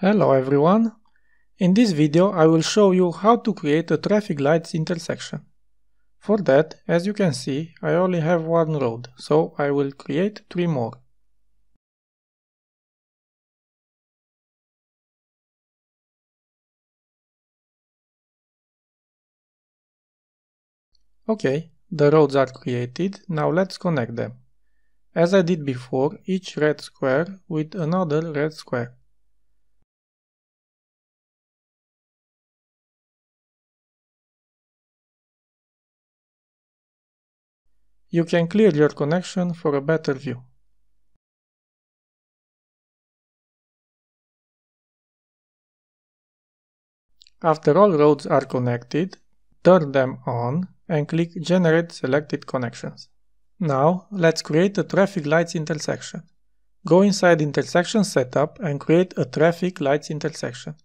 Hello everyone! In this video I will show you how to create a traffic lights intersection. For that, as you can see, I only have one road, so I will create three more. Okay, the roads are created, now let's connect them. As I did before, each red square with another red square. You can clear your connection for a better view. After all roads are connected, turn them on and click Generate Selected Connections. Now let's create a traffic lights intersection. Go inside Intersection Setup and create a traffic lights intersection.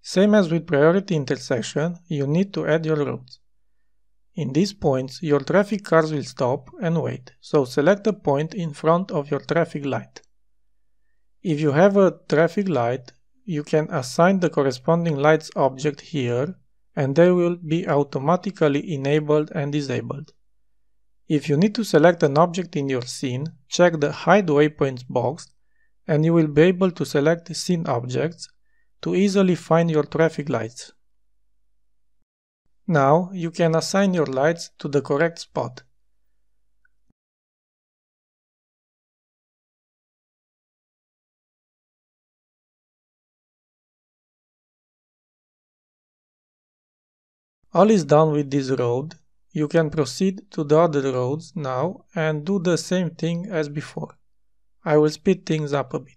Same as with priority intersection, you need to add your roads. In these points, your traffic cars will stop and wait, so select a point in front of your traffic light. If you have a traffic light, you can assign the corresponding lights object here, and they will be automatically enabled and disabled. If you need to select an object in your scene, check the Hide Waypoints box, and you will be able to select scene objects to easily find your traffic lights. Now you can assign your lights to the correct spot. All is done with this road. You can proceed to the other roads now and do the same thing as before. I will speed things up a bit.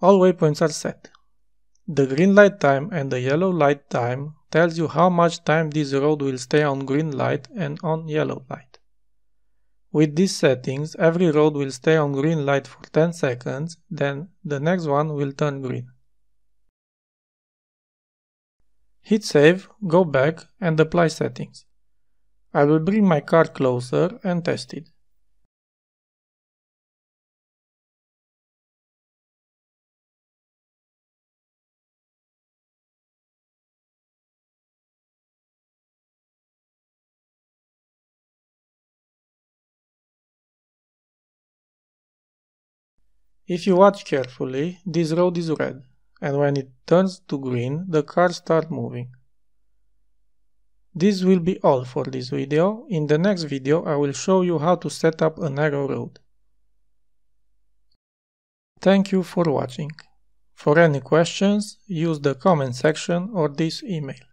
All waypoints are set. The green light time and the yellow light time tells you how much time this road will stay on green light and on yellow light. With these settings, every road will stay on green light for 10 seconds, then the next one will turn green. Hit save, go back and apply settings. I will bring my car closer and test it. If you watch carefully, this road is red, and when it turns to green, the cars start moving. This will be all for this video. In the next video, I will show you how to set up a narrow road. Thank you for watching. For any questions, use the comment section or this email.